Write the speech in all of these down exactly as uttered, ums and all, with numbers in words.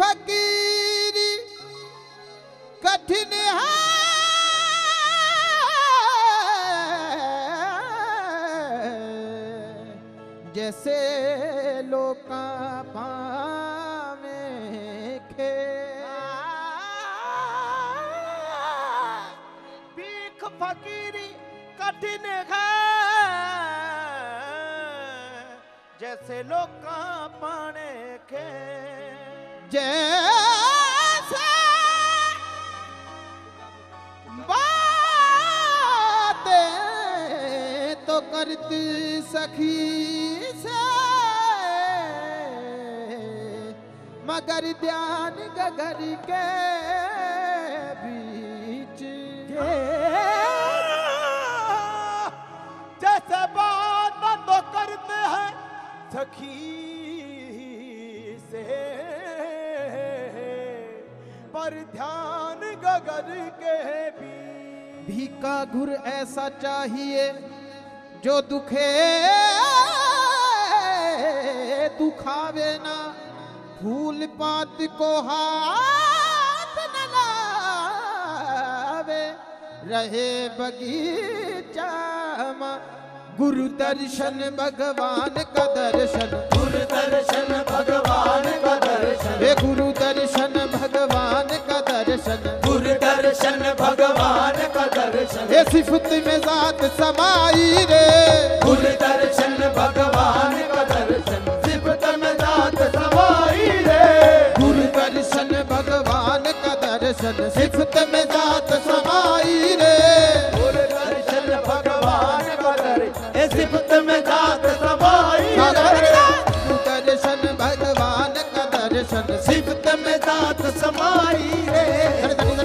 फकीरी कठिन है जैसे लोका पावे खे। भीख फकीरी कठिन है जैसे लोका पाने खे जैसे बातें तो करती सखी से मगर ध्यान गगर के बीच जैसे बात तो करते हैं सखी से पर ध्यान गगर के भी। भीखा घुर ऐसा चाहिए जो दुखे दुखावे ना, फूल पात को हाथ न लावे, रहे बगीचा में गुरु दर्शन भगवान का दर्शन। गुरु दर्शन भगवान का दर्शन, गुरु दर्शन भगवान का दर्शन, गुरु दर्शन भगवान का दर्शन। ये सिफत में जात समाई रे, गुरु दर्शन भगवान का दर्शन, सिफत में जात समाई रे। गुरु दर्शन भगवान का दर्शन, सिफत में जात समाई रे। गुरु दर्शन भगवान का दर्शन, सिफत में जात समाई रे। गुरु दर्शन भगवान का दर्शन, सिफत में जात समाई रे। गुरु दर्शन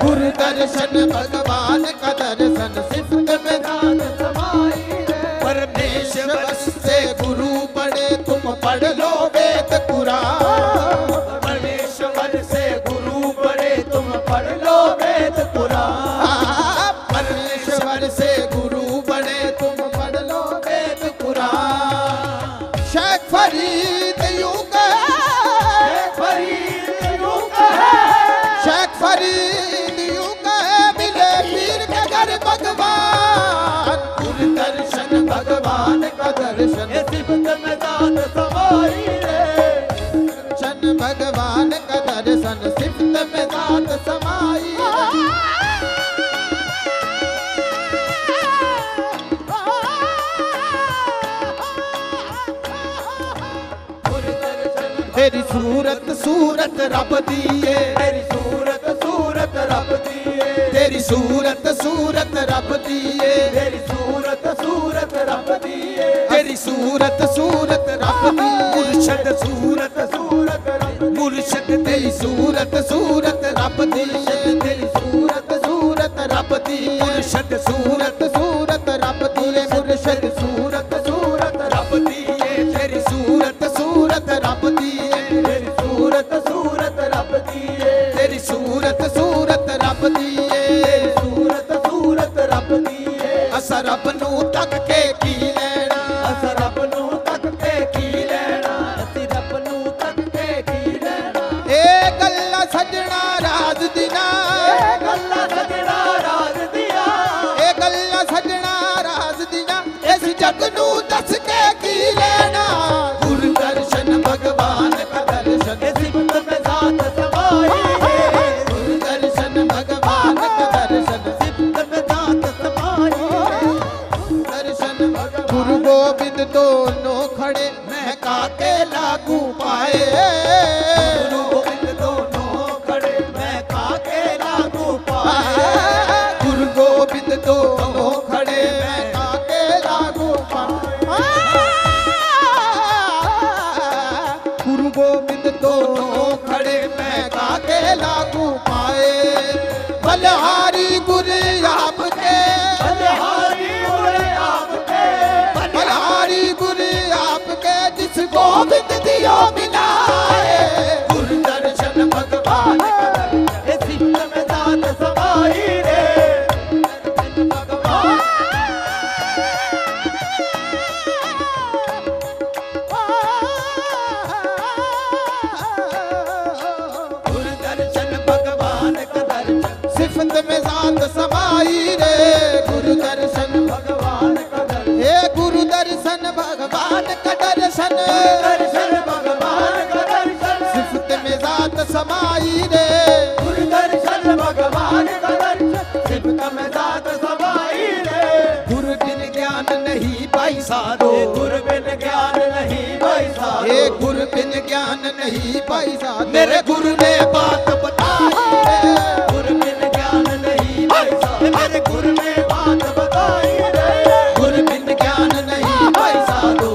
गुरु दर्शन भगवान का दर्शन, सिफत में जात समाई रे। परमेश्वर से गुरु पढ़े तुम पढ़ लो वेद कुरान। परमेश्वर से गुरु पढ़े तुम पढ़ लो वेद कुरान। परमेश्वर से गुरु पढ़े तुम पढ़ लो वेद कुरान। शेख फरीद भगवान का दर्शन, सिफत में जात समाई रे। दर्शन भगवान का दर्शन, सिफत में जात समाई रे। तेरी सूरत सूरत रब दिए, तेरी सूरत सूरत रब दिए, तेरी सूरत सूरत रब दिए, तेरी सूरत सूरत रब दिए, तेरी सूरत सूरत रब दिए। मुर्शद सूरत सूरत रब, मुर्शद तेरी सूरत सूरत रब दिए, तेरी सूरत सूरत रब दिए। मुर्शद सूरत सूरत रब दिए, मुर्शद सूरत सूरत रब दिए, तेरी सूरत सूरत रब दिए, तेरी सूरत सूरत रब दिए, तेरी सूरत सूरत रब दिए, सूरत सूरत रब दिए। असा रब नू तक के की लेना, असा रब नू तक के की लेना, असी रब नू तक के की लेना। ए गल्ला सजना राज दिना, ए गल्ला सजना राज दिया, ए गल्ला सजना राज दिया। गोविंद दोनों खड़े महका के लागू पाए, गुरु गोविंद दोनों खड़े महका के लागू पाए, गुरु गोविंद दोनों खड़े महका के लागू पाए, गुरु गोविंद दोनों खड़े महका के लागू पाए। बलहारी गुरु आपके गोविंद दियो मिलाए, गुरु दर्शन भगवान इस सिंह में दात समाई रे, भगवान गुरु दर्शन भगवान का दर्शन सिफत में दात समाई रे, गुरु दर्शन भगवान का दर्शन, हे गुरु दर्शन भगवान का दर्शन, दर्शन भगवान का दर्शन सिफत में जात समाई रे, गुरु दर्शन भगवान का दर्शन सिफत में जात समाई रे, गुरु बिन ज्ञान नहीं भाई साधो, गुरु बिन ज्ञान नहीं भाई साधो, हे गुरु बिन ज्ञान नहीं भाई साधो, मेरे गुरु ने बात बताई रे, गुरु बिन ज्ञान नहीं भाई साधो, मेरे गुरु ने बात बताई रे, गुरु बिन ज्ञान नहीं भाई साधो,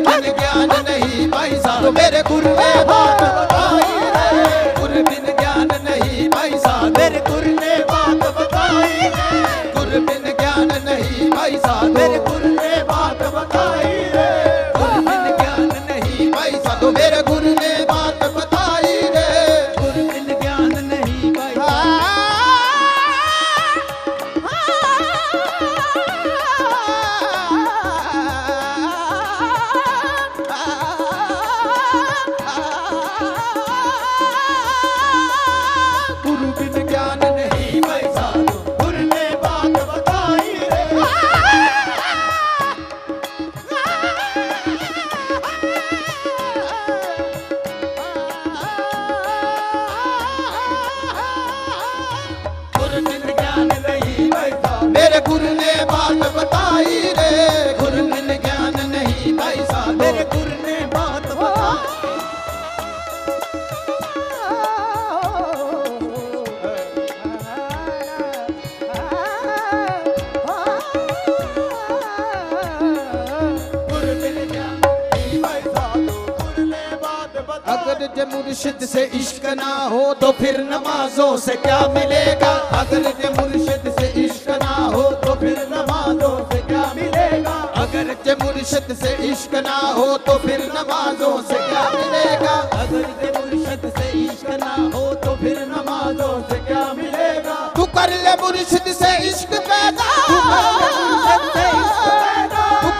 ज्ञान नहीं भाई साधो, मेरे गुरु ने बात बताई रे, गुरु बिन ज्ञान नहीं भाई साधो, मेरे गुरु ने बात बताई रे, गुरु बिन ज्ञान नहीं भाई साधो, मेरे गुरु ने बात बताई रे, गुरु बिन ज्ञान नहीं भाई साधो, मेरे गुरु ने बात बताई रे, गुरु बिन ज्ञान नहीं भाई मुर्शिद से इश्क ना हो तो फिर नमाजों से क्या मिलेगा, अगर जे मुर्शिद से इश्क ना हो तो फिर नमाजों से क्या मिलेगा, अगर जे मुर्शिद से इश्क ना हो तो फिर नमाजों से क्या मिलेगा, अगर जे मुर्शिद से इश्क ना हो तो फिर नमाजों से क्या मिलेगा, तू कर ले मुर्शिद से इश्क पैदा, तू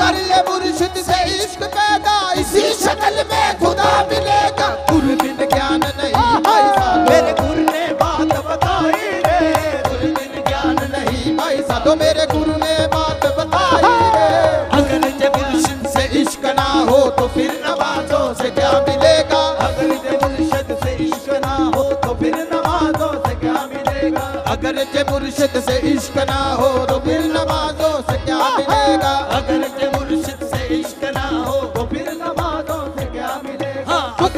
कर ले मुर्शिद से इश्क पैदा, इसी शक्ल में खुदा मिलेगा, गुरु बिन ज्ञान नहीं भाई साधो, मेरे गुरु ने बात बताई रे, गुरु बिन ज्ञान नहीं भाई साधो, मेरे गुरु ने बात बताई रे, अगर जे मुर्शिद से इश्क ना हो तो फिर नमाजों से क्या मिलेगा, अगर जे मुर्शिद से इश्क ना हो तो फिर नमाजों से क्या मिलेगा, अगर जे मुर्शिद से इश्क ना हो तो फिर नमाजों से क्या मिलेगा, अगर जे मुर्शिद से इश्क ना हो तो फिर नमाजों से क्या मिलेगा,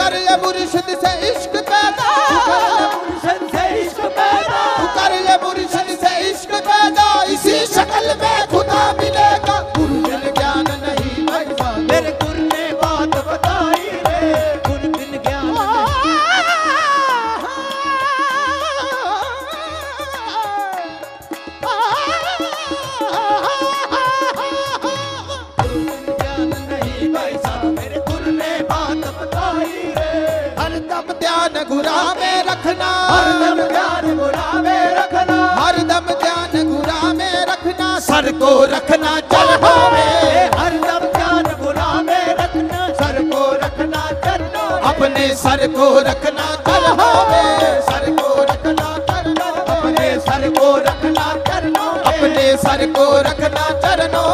कर ले मुर्शिद से इश्क पैदा, मुर्शिद से इश्क पैदा, कर ले मुर्शिद से इश्क पैदा, इसी शक्ल में खुदा मिलेगा, गुरु बिन ज्ञान नहीं भाई साधो, मेरे गुरु ने बात बताई रे, गुरु बिन ज्ञान गुरु बिन ज्ञान नहीं भाई साधो, मेरे गुरु ने बात बताई, हरदम ध्यान गुरा में रखना, हरदम ध्यान गुरा में रखना, हरदम ध्यान गुरा में रखना, सर को रखना चरणों में, हरदम ध्यान गुरा में रखना, सर को रखना चरणों में, अपने सर को रखना चरणों में, सर को रखना चरणों, अपने सर को रखना चरणों, अपने सर को रखना चरणों,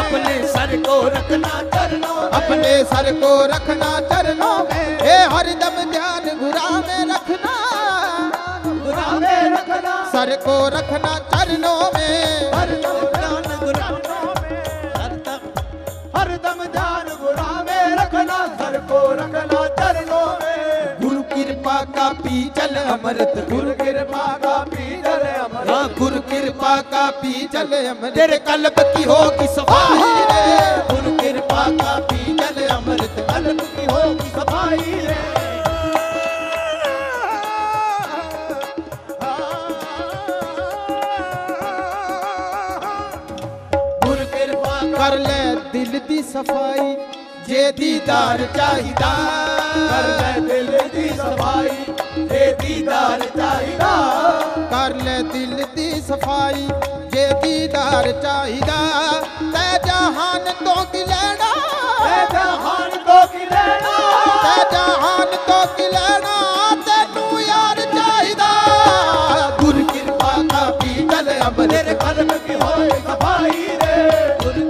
अपने सर को रखना चरणों, अपने सर को रखना चरणों, अपने सर को रखना चरणों में, हे हरदम ध्यान गुरा में रखना, गुरा में रखना, सर सर को रखना चरणों में, हर दम ध्यान गुलामों में, हर दम हर दम ध्यान गुलामे रखना, सर को रखना चरणों में। गुरु कृपा का पीजल अमृत, गुरु कृपा का पीजल अमृत, हाँ गुरु कृपा का पीजल अमृत, तेरे कल्प की होगी सफाई रे। गुरु कृपा का पीजल अमृत, कल्प की होगी सफाई रे। कर ले दिल दी सफाई, जे दीदार चाहिदा, कर ले दिल दी सफाई, जे दीदार चाहिदा, कर ले दिल दी सफाई, जे दीदार चाहिदा, ते जहान तो की लेना, ते जहान तो की लेना, ते जहान तो की लेना, तेनू यार चाहिदा। गुरु कृपा का पीतल अमृत, कलम की होए सफाई रे। गुरु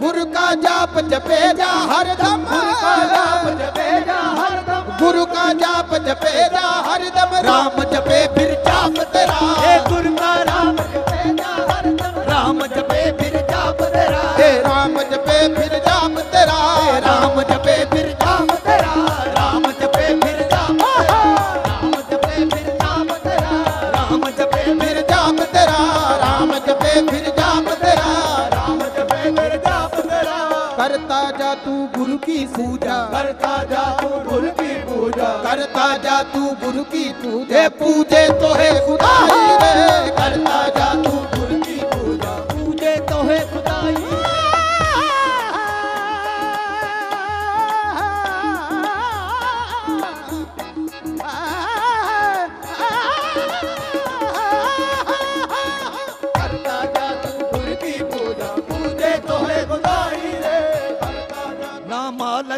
गुरु का जाप जपेगा हर दम, गुरु का जाप जपेगा हर दम, गुरु का जाप जपेगा हर दम, राम जपे फिर जाप तेरा। गुरु का राम जपेगा हर दम, राम जपे फिर जाप तेरा, राम जपे फिर जाप तेरा, राम जपे फिर जाप तेरा, राम जपे फिर जाप, राम जपे फिर जाप तेरा, राम जपे फिर जाप तेरा, राम जपे फिर जाप तेरा, राम जपे फिर जाप तेरा। करता जा तू गुरु की पूजा, करता जा तू गुरु की पूजा, करता जा तू गुरु की पूजे, पूजे तो है खुदा ही रे। करता जा तू गुरु की पूजा, पूजे तो है खुदा ही रे।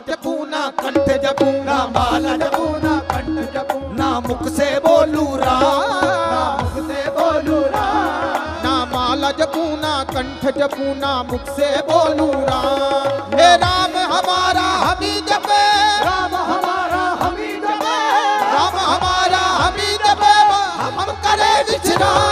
जपूना कंठ जपूंगा, माला जपूना कंठ जपूं, ना मुख से बोलू राम, ना मुख से बोलू राम, ना माला जपूना कंठ जपूना, मुख से बोलू राम। हे राम हमारा हमी जपे, राम हमारा हमी जपे, राम हमारा हमी जपे, हम करे विश्राम।